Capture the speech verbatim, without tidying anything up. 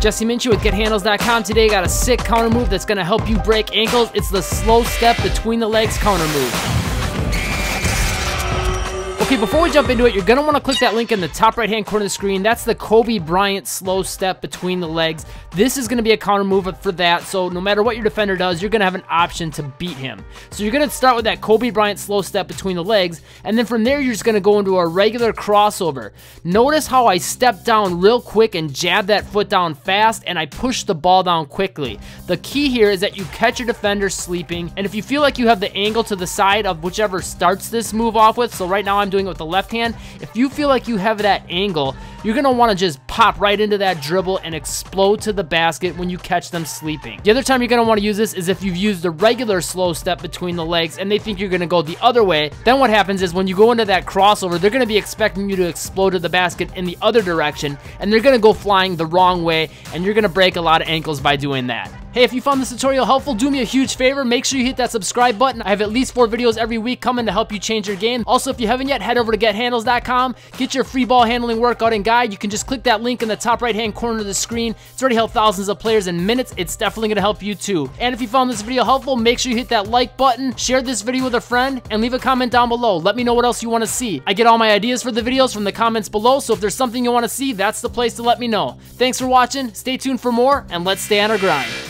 Jesse Minchin with Get Handles dot com. Today got a sick counter move that's going to help you break ankles. It's the slow step between the legs counter move. Okay, before we jump into it, you're going to want to click that link in the top right hand corner of the screen. That's the Kobe Bryant slow step between the legs. This is going to be a counter move for that, so no matter what your defender does, you're going to have an option to beat him. So you're going to start with that Kobe Bryant slow step between the legs, and then from there you're just going to go into a regular crossover. Notice how I stepped down real quick and jabbed that foot down fast, and I pushed the ball down quickly. The key here is that you catch your defender sleeping, and if you feel like you have the angle to the side of whichever starts this move off with, so right now I'm doing it with the left hand, if you feel like you have that angle, you're going to want to just pop right into that dribble and explode to the basket when you catch them sleeping. The other time you're going to want to use this is if you've used the regular slow step between the legs and they think you're going to go the other way. Then what happens is when you go into that crossover, they're going to be expecting you to explode to the basket in the other direction, and they're going to go flying the wrong way, and you're going to break a lot of ankles by doing that. Hey, if you found this tutorial helpful, do me a huge favor. Make sure you hit that subscribe button. I have at least four videos every week coming to help you change your game. Also, if you haven't yet, head over to Get Handles dot com. Get your free ball handling workout and guide. You can just click that link in the top right-hand corner of the screen. It's already helped thousands of players in minutes. It's definitely going to help you too. And if you found this video helpful, make sure you hit that like button, share this video with a friend, and leave a comment down below. Let me know what else you want to see. I get all my ideas for the videos from the comments below, so if there's something you want to see, that's the place to let me know. Thanks for watching. Stay tuned for more, and let's stay on our grind.